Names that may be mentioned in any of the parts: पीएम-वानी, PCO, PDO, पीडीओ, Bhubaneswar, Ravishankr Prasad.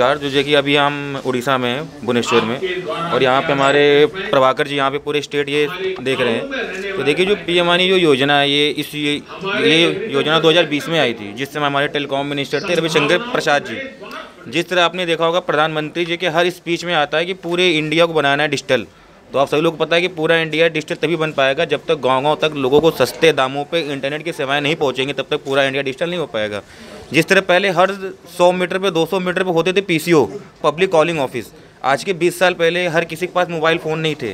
नमस्कार। जो कि अभी हम उड़ीसा में हैं, भुवनेश्वर में, और यहाँ पे हमारे प्रभाकर जी यहाँ पे पूरे स्टेट ये देख रहे हैं। तो देखिए जो पीएम-वानी जो योजना है, ये योजना 2020 में आई थी, जिस समय हमारे टेलीकॉम मिनिस्टर थे रविशंकर प्रसाद जी। जिस तरह आपने देखा होगा प्रधानमंत्री जी के हर स्पीच में आता है कि पूरे इंडिया को बनाना है डिजिटल। तो आप सभी लोग को पता है कि पूरा इंडिया डिजिटल तभी बन पाएगा जब तक गाँव-गाँव तक लोगों को सस्ते दामों पे इंटरनेट की सेवाएं नहीं पहुंचेंगी, तब तक पूरा इंडिया डिजिटल नहीं हो पाएगा। जिस तरह पहले हर 100 मीटर पे 200 मीटर पे होते थे पीसीओ, पब्लिक कॉलिंग ऑफिस। आज के 20 साल पहले हर किसी के पास मोबाइल फ़ोन नहीं थे,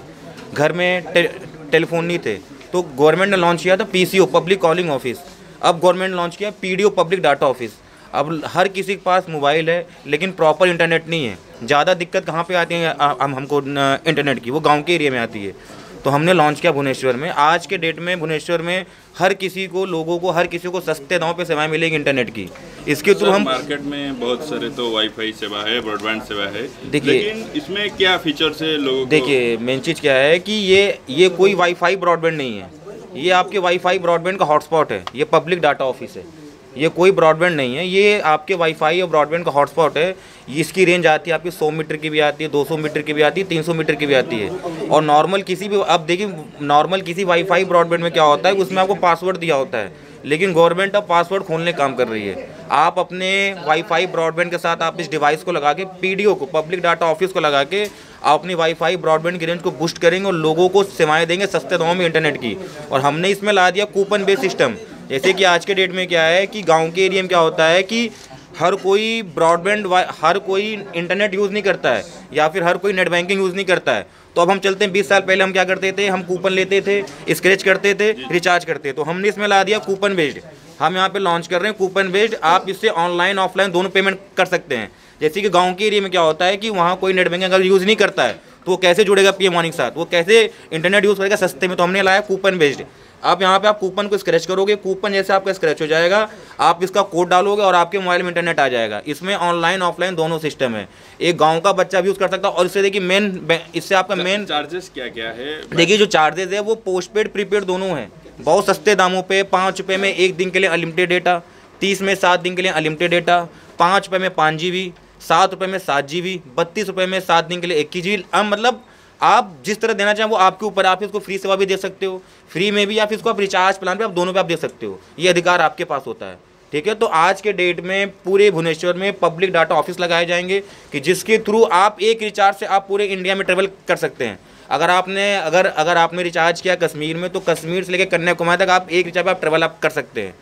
घर में टेलीफोन नहीं थे, तो गवर्नमेंट ने लॉन्च किया था पीसीओ, पब्लिक कॉलिंग ऑफिस। अब गवर्नमेंट लॉन्च किया पीडीओ, पब्लिक डाटा ऑफिस। अब हर किसी के पास मोबाइल है लेकिन प्रॉपर इंटरनेट नहीं है। ज़्यादा दिक्कत कहाँ पे आती है हमको इंटरनेट की, वो गांव के एरिया में आती है। तो हमने लॉन्च किया भुवनेश्वर में। आज के डेट में भुवनेश्वर में हर किसी को, लोगों को, हर किसी को सस्ते दामों पे सेवाएं मिलेगी इंटरनेट की। इसके थ्रू हम मार्केट में बहुत सारे तो वाईफाई सेवा है, ब्रॉडबैंड सेवा है, लेकिन इसमें क्या फीचर्स है लोगों को? देखिए मेन चीज़ क्या है कि ये कोई वाईफाई ब्रॉडबैंड नहीं है, ये आपके वाईफाई ब्रॉडबैंड का हॉटस्पॉट है। ये पब्लिक डाटा ऑफिस है, ये कोई ब्रॉडबैंड नहीं है, ये आपके वाईफाई और ब्रॉडबैंड का हॉटस्पॉट है। इसकी रेंज आती है आपकी 100 मीटर की भी आती है, 200 मीटर की भी आती है, 300 मीटर की भी आती है। और नॉर्मल किसी भी, अब देखिए नॉर्मल किसी वाईफाई ब्रॉडबैंड में क्या होता है, उसमें आपको पासवर्ड दिया होता है, लेकिन गवर्नमेंट अब पासवर्ड खोलने का काम कर रही है। आप अपने वाईफाई ब्रॉडबैंड के साथ आप इस डिवाइस को लगा के, पीडीओ को, पब्लिक डाटा ऑफिस को लगा के, आप अपनी वाईफाई ब्रॉडबैंड की रेंज को बूस्ट करेंगे और लोगों को सेवाएँ देंगे सस्ते दामों में इंटरनेट की। और हमने इसमें ला दिया कूपन बेस्ड सिस्टम। जैसे कि आज के डेट में क्या है कि गांव के एरिया में क्या होता है कि हर कोई ब्रॉडबैंड, हर कोई इंटरनेट यूज़ नहीं करता है, या फिर हर कोई नेट बैंकिंग यूज़ नहीं करता है। तो अब हम चलते हैं, 20 साल पहले हम क्या करते थे, हम कूपन लेते थे, स्क्रैच करते थे, रिचार्ज करते। तो हमने इसमें ला दिया कूपन बेस्ड। हम यहाँ पे लॉन्च कर रहे हैं कूपन बेस्ड, आप इससे ऑनलाइन ऑफलाइन दोनों पेमेंट कर सकते हैं। जैसे कि गाँव के एरिया में क्या होता है कि वहाँ कोई नेट बैंकिंग अगर यूज़ नहीं करता है तो वो कैसे जुड़ेगा पीएम-वानी के साथ, वो कैसे इंटरनेट यूज़ करेगा सस्ते में। तो हमने लाया कूपन बेस्ड। आप यहाँ पे आप कूपन को स्क्रैच करोगे, कूपन जैसे आपका स्क्रैच हो जाएगा, आप इसका कोड डालोगे और आपके मोबाइल में इंटरनेट आ जाएगा। इसमें ऑनलाइन ऑफलाइन दोनों सिस्टम है, एक गांव का बच्चा भी यूज़ कर सकता है। और इससे देखिए मेन, इससे आपका मेन चार्जेस क्या क्या है, देखिए जो चार्जेस है वो पोस्टपेड प्रीपेड दोनों हैं, बहुत सस्ते दामों पर। 5 रुपये में 1 दिन के लिए अनलिमिटेड डेटा, 30 में 7 दिन के लिए अनलिमिटेड डेटा, 5 रुपये में 5 GB, 7 रुपये में 7 GB, 32 रुपये में 7 दिन के लिए 21 GB। मतलब आप जिस तरह देना चाहें वो आपके ऊपर। आप इसको फ्री सेवा भी दे सकते हो, फ्री में भी, या फिर इसको आप रिचार्ज प्लान पे, आप दोनों पे आप दे सकते हो। ये अधिकार आपके पास होता है, ठीक है। तो आज के डेट में पूरे भुवनेश्वर में पब्लिक डाटा ऑफिस लगाए जाएंगे कि जिसके थ्रू आप एक रिचार्ज से आप पूरे इंडिया में ट्रेवल कर सकते हैं। अगर आपने रिचार्ज किया कश्मीर में, तो कश्मीर से लेकर कन्याकुमारी तक आप एक रिचार्ज पर आप ट्रेवल आप कर सकते हैं।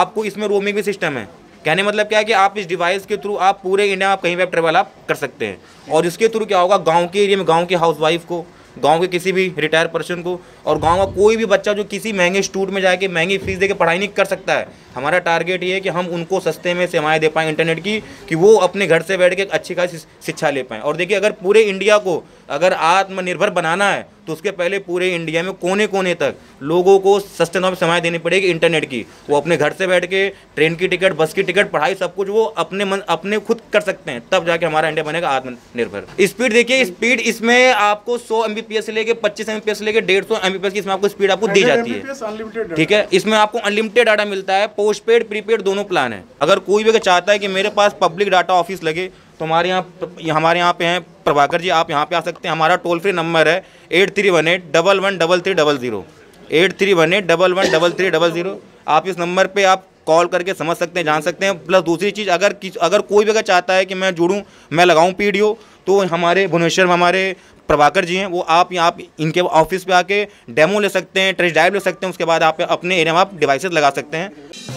आपको इसमें रोमिंग भी सिस्टम है। कहने मतलब क्या है कि आप इस डिवाइस के थ्रू आप पूरे इंडिया में आप कहीं भी ट्रेवल आप कर सकते हैं। और इसके थ्रू क्या होगा, गांव के एरिया में गांव के हाउसवाइफ को, गांव के किसी भी रिटायर पर्सन को, और गांव का कोई भी बच्चा जो किसी महंगे इंस्टीट्यूट में जाके महंगी फीस देके पढ़ाई नहीं कर सकता है। हमारा टारगेट ये है कि हम उनको सस्ते में सेवाएँ दे पाएँ इंटरनेट की, कि वो अपने घर से बैठ के अच्छी खासी शिक्षा ले पाएँ। और देखिए अगर पूरे इंडिया को अगर आत्मनिर्भर बनाना है तो उसके पहले पूरे इंडिया में कोने कोने तक लोगों को सस्ते दामों में सेवाएँ देनी पड़ेगी इंटरनेट की। वो अपने घर से बैठ के ट्रेन की टिकट, बस की टिकट, पढ़ाई सब कुछ वो अपने खुद कर सकते हैं। तब जाके हमारा इंडिया बनेगा आत्मनिर्भर। स्पीड देखिए, स्पीड इसमें आपको 100 Mbps से लेकर 25 Mbps से लेकर 150 Mbps की इसमें आपको स्पीड आपको दी जाती है, ठीक है। इसमें आपको अनलिमिटेड डाटा मिलता है, पोस्टपेड प्रीपेड दोनों प्लान है। अगर कोई भी अगर चाहता है कि मेरे पास पब्लिक डाटा ऑफिस लगे तो हमारे यहाँ पे हैं प्रभाकर जी, आप यहाँ पे आ सकते हैं। हमारा टोल फ्री नंबर है 8318113300, 8318113300। आप इस नंबर पे आप कॉल करके समझ सकते हैं, जान सकते हैं। प्लस दूसरी चीज़, अगर कोई भी अगर चाहता है कि मैं जुड़ूँ, मैं लगाऊँ पीडीओ, तो हमारे भुवनेश्वर में हमारे प्रभाकर जी हैं, वो आप इनके ऑफिस पे आके डेमो ले सकते हैं, टेस्ट ड्राइव ले सकते हैं। उसके बाद आप अपने एरिया में आप डिवाइसेस लगा सकते हैं।